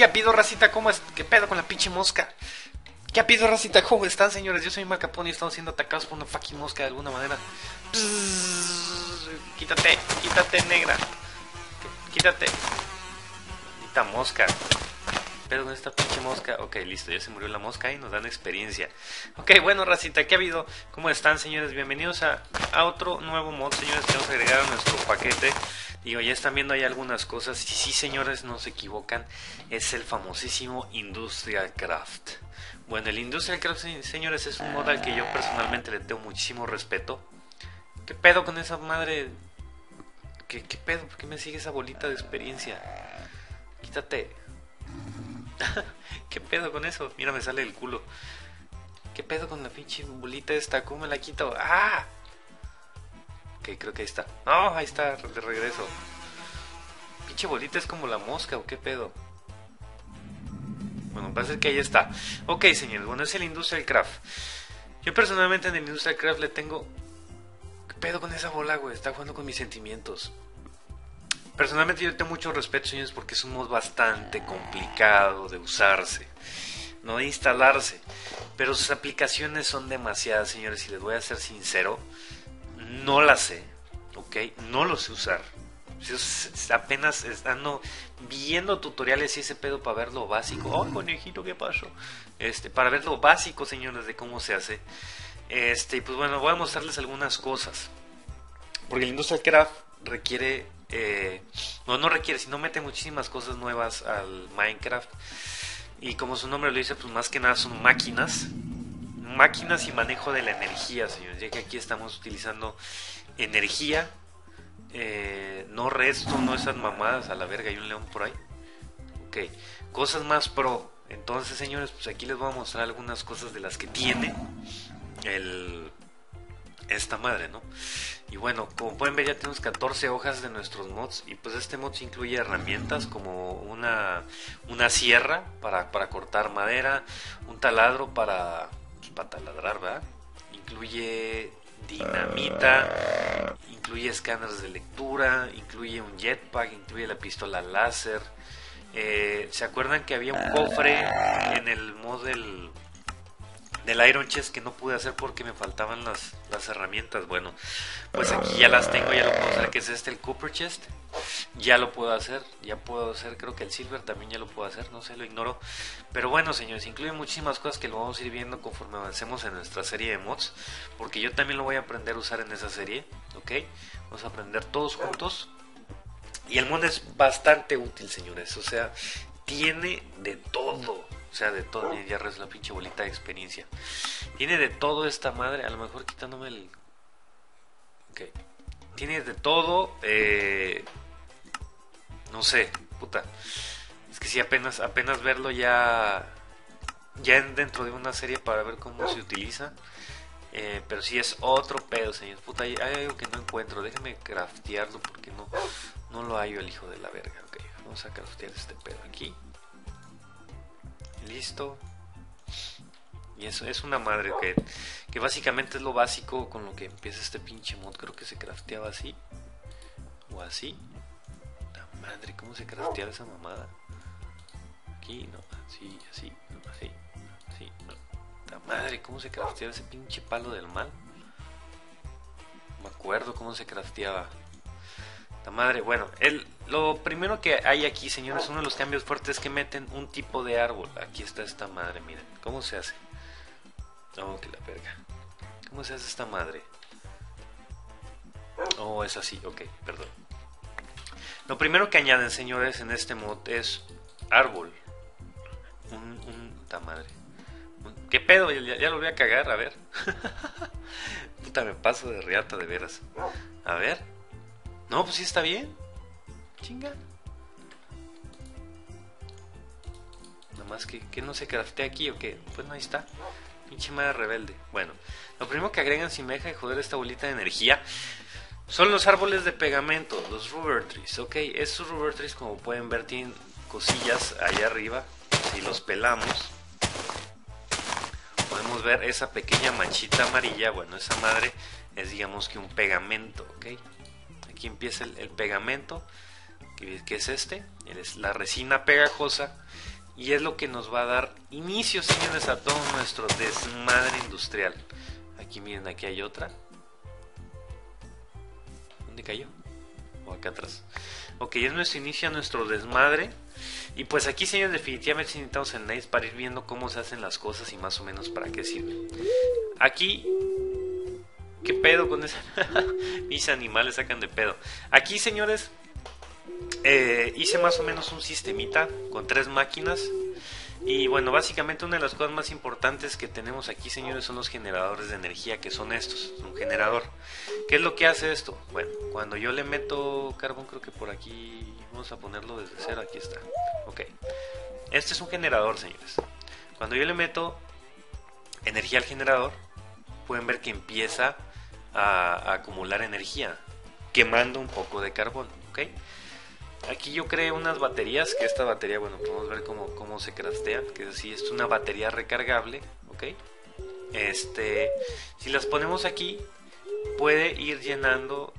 ¿Qué ha pido, racita? ¿Cómo es? ¿Qué pedo con la pinche mosca? ¿Qué ha pido, racita? ¿Cómo están, señores? Yo soy Alkapone y estamos siendo atacados por una fucking mosca de alguna manera. Psss, quítate, quítate, negra. Quítate. Maldita mosca. Pero con esta pinche mosca. Ok, listo, ya se murió la mosca y nos dan experiencia. Ok, bueno, racita, ¿qué ha habido? ¿Cómo están, señores? Bienvenidos a otro nuevo mod, señores, que vamos a agregar a nuestro paquete. Digo, ya están viendo ahí algunas cosas. Y sí, señores, no se equivocan. Es el famosísimo IndustrialCraft. Bueno, el IndustrialCraft, señores, es un mod al que yo personalmente le tengo muchísimo respeto. ¿Qué pedo con esa madre? ¿Qué pedo? ¿Por qué me sigue esa bolita de experiencia? Quítate. ¿Qué pedo con eso? Mira, me sale el culo. ¿Qué pedo con la pinche bolita esta? ¿Cómo me la quito? ¡Ah! Ok, creo que ahí está. ¡No! Ahí está, de regreso. Pinche bolita es como la mosca, ¿o qué pedo? Bueno, va a ser que ahí está. Ok, señores, bueno, es el IndustrialCraft. Yo personalmente en el IndustrialCraft le tengo... ¿Qué pedo con esa bola, güey? Está jugando con mis sentimientos. Personalmente yo tengo mucho respeto, señores, porque es un mod bastante complicado de usarse, no de instalarse, pero sus aplicaciones son demasiadas, señores, y les voy a ser sincero, no las sé, ok, no lo sé usar. Apenas estando viendo tutoriales y ese pedo para ver lo básico. Oh, conejito, ¿qué pasó? Para ver lo básico, señores, de cómo se hace. Pues bueno, voy a mostrarles algunas cosas, porque el IndustrialCraft requiere... no requiere, sino mete muchísimas cosas nuevas al Minecraft. Y como su nombre lo dice, pues más que nada son máquinas. Máquinas y manejo de la energía, señores. Ya que aquí estamos utilizando energía. No resto, no esas mamadas. A la verga, hay un león por ahí. Ok, cosas más pro. Entonces, señores, pues aquí les voy a mostrar algunas cosas de las que tiene el... esta madre, ¿no? Y bueno, como pueden ver, ya tenemos 14 hojas de nuestros mods. Y pues este mod incluye herramientas como una sierra para cortar madera, un taladro para taladrar, ¿verdad? Incluye dinamita, incluye escáneres de lectura, incluye un jetpack, incluye la pistola láser. ¿Se acuerdan que había un cofre en el mod del Iron Chest que no pude hacer porque me faltaban las herramientas? Bueno, pues aquí ya las tengo, ya lo puedo hacer, que es el Cooper Chest. Ya lo puedo hacer, creo que el Silver también ya lo puedo hacer, no sé, lo ignoro. Pero bueno, señores, incluye muchísimas cosas que lo vamos a ir viendo conforme avancemos en nuestra serie de mods, porque yo también lo voy a aprender a usar en esa serie, ¿ok? Vamos a aprender todos juntos. Y el mod es bastante útil, señores, o sea, tiene de todo. O sea, de todo, ya es la pinche bolita de experiencia. Tiene de todo esta madre, a lo mejor quitándome el... Ok. Tiene de todo, no sé, puta. Es que sí, apenas verlo ya dentro de una serie para ver cómo se utiliza. Pero sí es otro pedo, señores. Puta, hay algo que no encuentro. Déjenme craftearlo porque no lo hallo, el hijo de la verga. Ok, vamos a craftear este pedo aquí. Listo. Y eso es una madre que básicamente es lo básico con lo que empieza este pinche mod. Creo que se crafteaba así o así. La madre, ¿cómo se crafteaba esa mamada? Aquí, no, así, así, así, así, no. La madre, ¿cómo se crafteaba ese pinche palo del mal? Me acuerdo cómo se crafteaba. La madre, bueno, lo primero que hay aquí, señores, uno de los cambios fuertes es que meten un tipo de árbol. Aquí está esta madre, miren, ¿cómo se hace? Oh, que la verga. ¿Cómo se hace esta madre? Oh, es así, ok, perdón. Lo primero que añaden, señores, en este mod es árbol. Puta madre. ¿Qué pedo? Ya lo voy a cagar, a ver. Puta, me paso de reata, de veras. A ver. No, pues sí está bien. Chinga. Nada más que no se craftea aquí o qué. Pues no, ahí está. Pinche madre rebelde. Bueno, lo primero que agregan, si me deja de joder esta bolita de energía, son los árboles de pegamento, los rubber trees. Ok, estos rubber trees, como pueden ver, tienen cosillas allá arriba. Si los pelamos, podemos ver esa pequeña manchita amarilla. Bueno, esa madre es, digamos que, un pegamento, ok. Aquí empieza el pegamento, que es este, es la resina pegajosa, y es lo que nos va a dar inicio, señores, a todo nuestro desmadre industrial. Aquí miren, aquí hay otra. ¿Dónde cayó? O acá atrás. Ok, es nuestro inicio a nuestro desmadre. Y pues aquí, señores, definitivamente necesitamos el nice para ir viendo cómo se hacen las cosas y más o menos para qué sirven. Aquí, ¿qué pedo con esa? Mis animales sacan de pedo. Aquí, señores, hice más o menos un sistemita con 3 máquinas. Y bueno, básicamente una de las cosas más importantes que tenemos aquí, señores, son los generadores de energía, que son estos. Es un generador. ¿Qué es lo que hace esto? Bueno, cuando yo le meto carbón, creo que por aquí, vamos a ponerlo desde cero, aquí está. Ok, este es un generador, señores. Cuando yo le meto energía al generador, pueden ver que empieza a acumular energía, quemando un poco de carbón, ok. Aquí yo creé unas baterías, que esta batería, bueno, podemos ver cómo se craftean, que es así, es una batería recargable, ¿ok? Si las ponemos aquí, puede ir llenando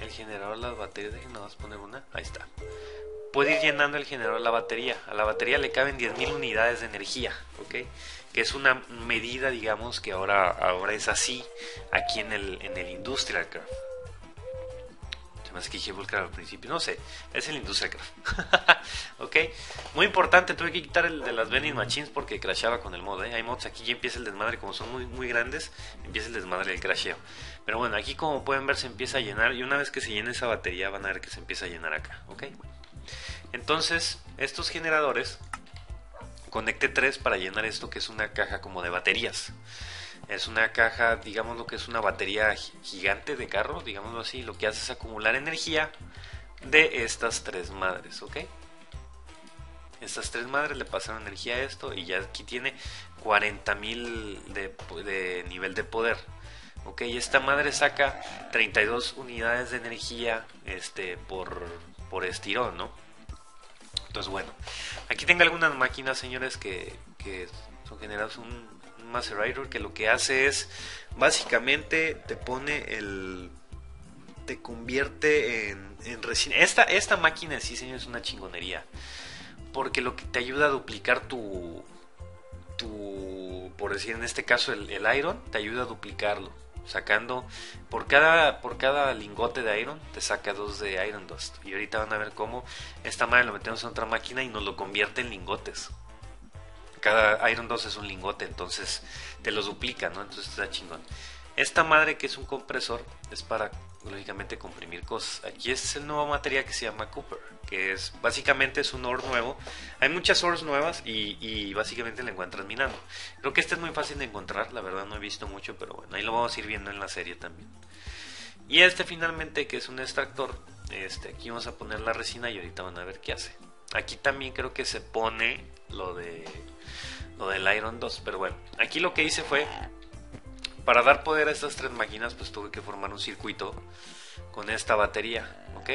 el generador, las baterías, déjenme nomás poner una, ahí está. Puede ir llenando el generador la batería, a la batería le caben 10.000 unidades de energía, ¿ok? Que es una medida, digamos, que ahora es así, aquí en el IndustrialCraft. Más que dije Buildcraft al principio, no sé, es el IndustrialCraft. Ok, muy importante, tuve que quitar el de las Vending Machines porque crashaba con el mod, ¿eh? Hay mods, aquí ya empieza el desmadre, como son muy, muy grandes, empieza el desmadre del crasheo. Pero bueno, aquí como pueden ver se empieza a llenar, y una vez que se llene esa batería van a ver que se empieza a llenar acá, ok. Entonces, estos generadores, conecté 3 para llenar esto que es una caja como de baterías. Es una caja, digamos lo que es una batería gigante de carro, digámoslo así. Lo que hace es acumular energía de estas 3 madres, ¿ok? Estas 3 madres le pasaron energía a esto y ya aquí tiene 40.000 de nivel de poder. Ok, esta madre saca 32 unidades de energía por estirón, ¿no? Entonces, bueno, aquí tengo algunas máquinas, señores, que son generadas un Macerator, que lo que hace es básicamente te convierte en resina. Esta máquina, sí, señor, es una chingonería, porque lo que te ayuda a duplicar tu por decir, en este caso el iron, te ayuda a duplicarlo, sacando por cada lingote de iron te saca 2 de iron dust. Y ahorita van a ver cómo esta madre lo metemos en otra máquina y nos lo convierte en lingotes. Cada Iron 2 es un lingote, entonces te los duplica, ¿no? Entonces está chingón. Esta madre, que es un compresor, es para, lógicamente, comprimir cosas. Aquí es el nuevo material que se llama Cooper, que es, básicamente, es un ore nuevo. Hay muchas ores nuevas y básicamente la encuentras minando. Creo que este es muy fácil de encontrar, la verdad no he visto mucho, pero bueno, ahí lo vamos a ir viendo en la serie también. Y este, finalmente, que es un extractor. Aquí vamos a poner la resina y ahorita van a ver qué hace. Aquí también creo que se pone lo del Iron 2, pero bueno, aquí lo que hice fue, para dar poder a estas 3 máquinas, pues tuve que formar un circuito con esta batería, ¿ok?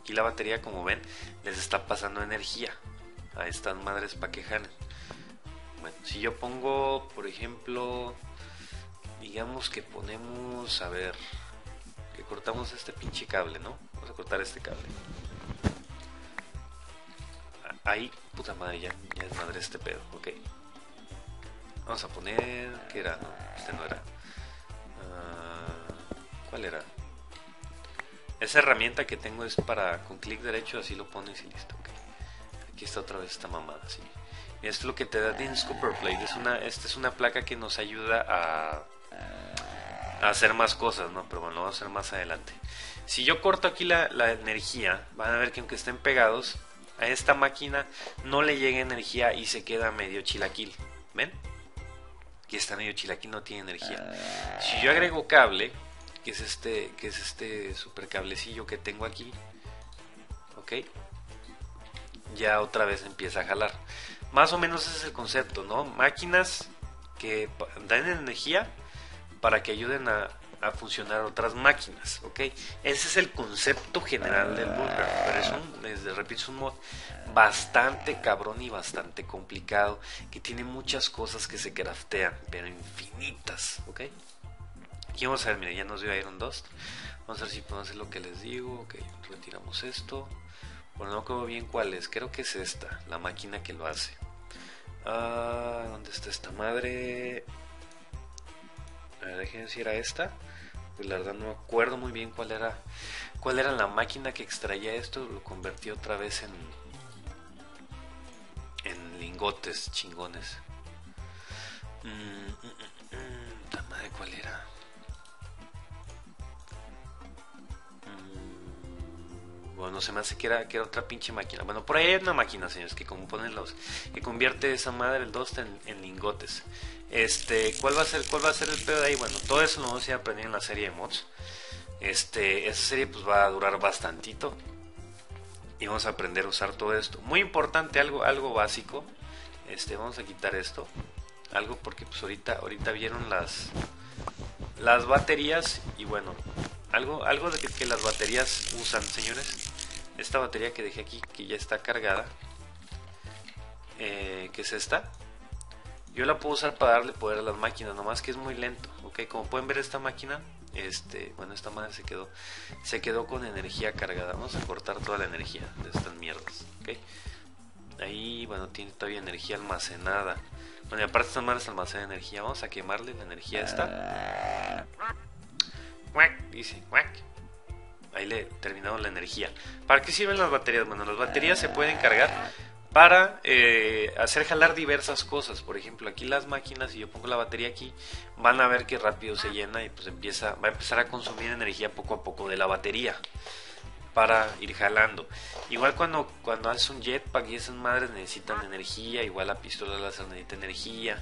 Aquí la batería, como ven, les está pasando energía a estas madres para que jalen. Bueno, si yo pongo, por ejemplo, digamos que ponemos, a ver, que cortamos este pinche cable, ¿no? Vamos a cortar este cable. Ahí, puta madre, ya es madre este pedo, ok. Vamos a poner, ¿qué era? No, este no era. ¿Cuál era? Esa herramienta que tengo es para, con clic derecho, así lo pones y listo, ok. Aquí está otra vez esta mamada, sí. Y esto es lo que te da Dense Copper Plate, esta es una placa que nos ayuda a hacer más cosas, ¿no? Pero bueno, lo vamos a hacer más adelante. Si yo corto aquí la energía, van a ver que aunque estén pegados, a esta máquina no le llega energía y se queda medio chilaquil. ¿Ven? Aquí está medio chilaquil, no tiene energía. Si yo agrego cable, que es este super cablecillo que tengo aquí, ok, ya otra vez empieza a jalar. Más o menos ese es el concepto, ¿no? Máquinas que dan energía para que ayuden a funcionar otras máquinas, ¿ok? Ese es el concepto general del Buildcraft, pero es un mod bastante cabrón y bastante complicado, que tiene muchas cosas que se craftean, pero infinitas, ¿ok? Aquí vamos a ver, mira, ya nos dio Iron Dust, vamos a ver si podemos hacer lo que les digo, ok, retiramos esto, Pero no creo bien cuál es. Creo que es esta, la máquina que lo hace. Ah, ¿dónde está esta madre? A ver, déjenme decir, ¿era esta? Pues la verdad no me acuerdo muy bien cuál era. ¿Cuál era la máquina que extraía esto? Lo convertí otra vez en lingotes chingones. La madre, ¿cuál era? Bueno, se me hace que era otra pinche máquina. Bueno, por ahí hay una máquina, señores, que componen los, que convierte esa madre, el dust, en lingotes. ¿Cuál va a ser el pedo de ahí? Bueno, todo eso lo vamos a ir aprendiendo en la serie de mods. Esa serie pues va a durar bastantito y vamos a aprender a usar todo esto. Muy importante, algo básico. Vamos a quitar esto. Algo porque pues ahorita vieron las baterías. Y bueno, algo de que las baterías usan, señores. Esta batería que dejé aquí, que ya está cargada, que es esta, yo la puedo usar para darle poder a las máquinas, nomás que es muy lento, ok. Como pueden ver, esta máquina, bueno, esta madre se quedó con energía cargada. Vamos a cortar toda la energía de estas mierdas, ok. Ahí, bueno, tiene todavía energía almacenada. Bueno, y aparte estas madres almacenan energía. Vamos a quemarle la energía a esta. ¡Cuac! Dice, ¡cuac! Ahí le terminaron la energía. ¿Para qué sirven las baterías? Bueno, las baterías se pueden cargar para hacer jalar diversas cosas. Por ejemplo, aquí las máquinas, si yo pongo la batería aquí, van a ver que rápido se llena y pues va a empezar a consumir energía poco a poco de la batería para ir jalando. Igual cuando haces un jetpack y esas madres necesitan energía, igual la pistola láser necesita energía.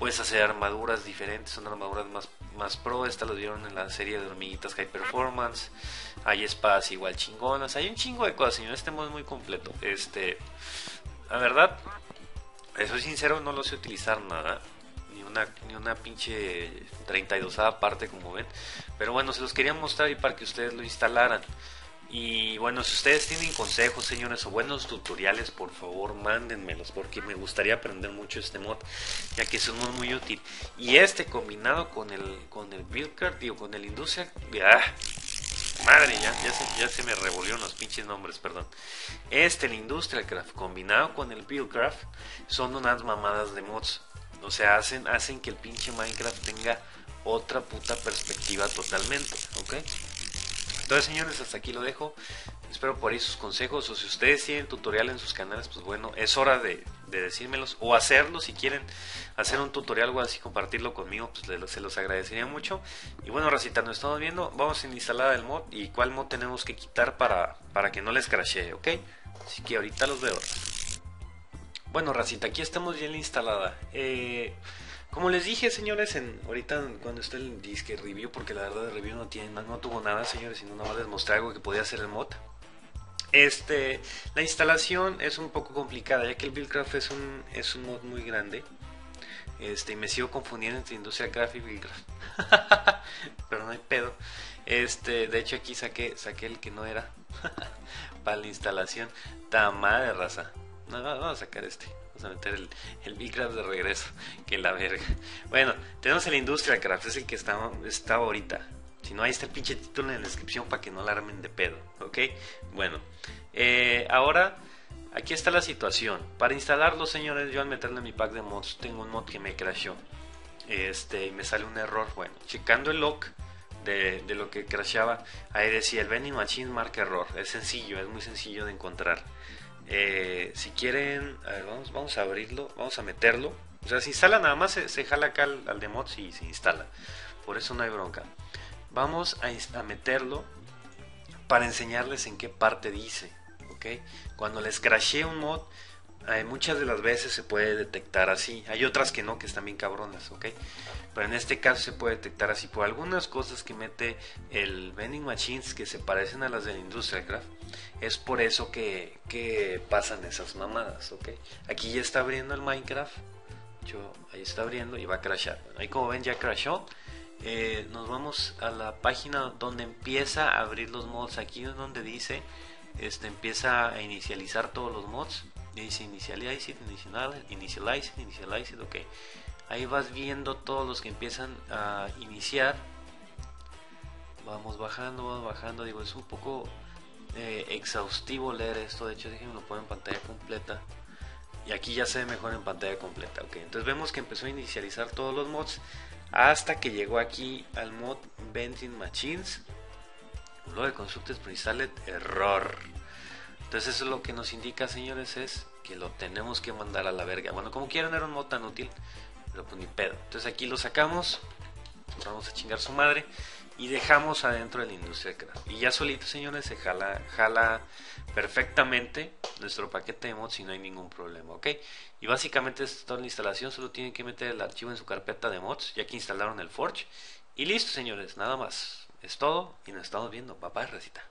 Puedes hacer armaduras diferentes, son armaduras más pro. Estas las vieron en la serie de hormiguitas High Performance. Hay espadas igual chingonas, hay un chingo de cosas, señores. Este mod es muy completo. La verdad, soy sincero, no lo sé utilizar nada, ni una pinche 32ª parte, como ven. Pero bueno, se los quería mostrar y para que ustedes lo instalaran. Y bueno, si ustedes tienen consejos, señores, o buenos tutoriales, por favor mándenmelos, porque me gustaría aprender mucho este mod, ya que es un mod muy útil. Y combinado con el Buildcraft, digo, con el Industrial, madre, ya se me revolvieron los pinches nombres, perdón. El IndustrialCraft combinado con el Buildcraft son unas mamadas de mods. O sea, hacen que el pinche Minecraft tenga otra puta perspectiva totalmente, ¿ok? Entonces, señores, hasta aquí lo dejo. Espero por ahí sus consejos, o si ustedes tienen tutorial en sus canales, pues bueno, es hora de decírmelos o hacerlo. Si quieren hacer un tutorial o así, compartirlo conmigo, pues se los agradecería mucho. Y bueno, racita, nos estamos viendo. Vamos a instalar el mod y cuál mod tenemos que quitar para que no les crashee, ¿ok? Así que ahorita los veo. Bueno, racita, aquí estamos bien instalada. Como les dije, señores, ahorita cuando está el disque review, porque la verdad el review no tuvo nada, señores, sino nada más les mostré algo que podía hacer el mod. La instalación es un poco complicada, ya que el Buildcraft es un mod muy grande. Y me sigo confundiendo entre IndustrialCraft y Buildcraft. Pero no hay pedo. De hecho aquí saqué el que no era para la instalación. Tama de raza. No, vamos a sacar Vamos a meter el Buildcraft de regreso. Que la verga. Bueno, tenemos el IndustrialCraft, es el que está ahorita. Si no, ahí está el pinche título en la descripción para que no la armen de pedo, ¿ok? Bueno, ahora aquí está la situación. Para instalarlo, señores, yo al meterle mi pack de mods, tengo un mod que me crashó. Y me sale un error. Bueno, checando el log de lo que crashaba, ahí decía el Vending Machine marca error. Es sencillo, es muy sencillo de encontrar. Si quieren, a ver, vamos a abrirlo, vamos a meterlo. O sea, se instala, nada más se jala acá al de mods y se instala. Por eso no hay bronca. Vamos a meterlo para enseñarles en qué parte dice, ¿ok? Cuando les crashee un mod, muchas de las veces se puede detectar así. Hay otras que no, que están bien cabronas, ¿ok? Pero en este caso se puede detectar así por algunas cosas que mete el Vending Machines que se parecen a las del IndustrialCraft. Es por eso que pasan esas mamadas, ¿ok? Aquí ya está abriendo el Minecraft. Ahí está abriendo y va a crashar. Bueno, ahí como ven ya crashó. Nos vamos a la página donde empieza a abrir los mods. Aquí es donde dice, empieza a inicializar todos los mods. Dice inicialize it, inicialize it, ok. Ahí vas viendo todos los que empiezan a iniciar. Vamos bajando, digo, es un poco exhaustivo leer esto. De hecho déjenme lo pongo en pantalla completa. Y aquí ya se ve mejor en pantalla completa. Ok, entonces vemos que empezó a inicializar todos los mods hasta que llegó aquí al mod Vending Machines. Lo de Constructed Pre-Installed, error. Entonces eso es lo que nos indica, señores, es que lo tenemos que mandar a la verga. Bueno, como quieran, era un mod tan útil, pero pues ni pedo. Entonces aquí lo sacamos, vamos a chingar su madre y dejamos adentro del IndustrialCraft. Y ya solito, señores, se jala perfectamente nuestro paquete de mods y no hay ningún problema, ¿ok? Y básicamente esta es toda la instalación, solo tienen que meter el archivo en su carpeta de mods, ya que instalaron el Forge. Y listo, señores, nada más. Es todo y nos estamos viendo. Papá, recita.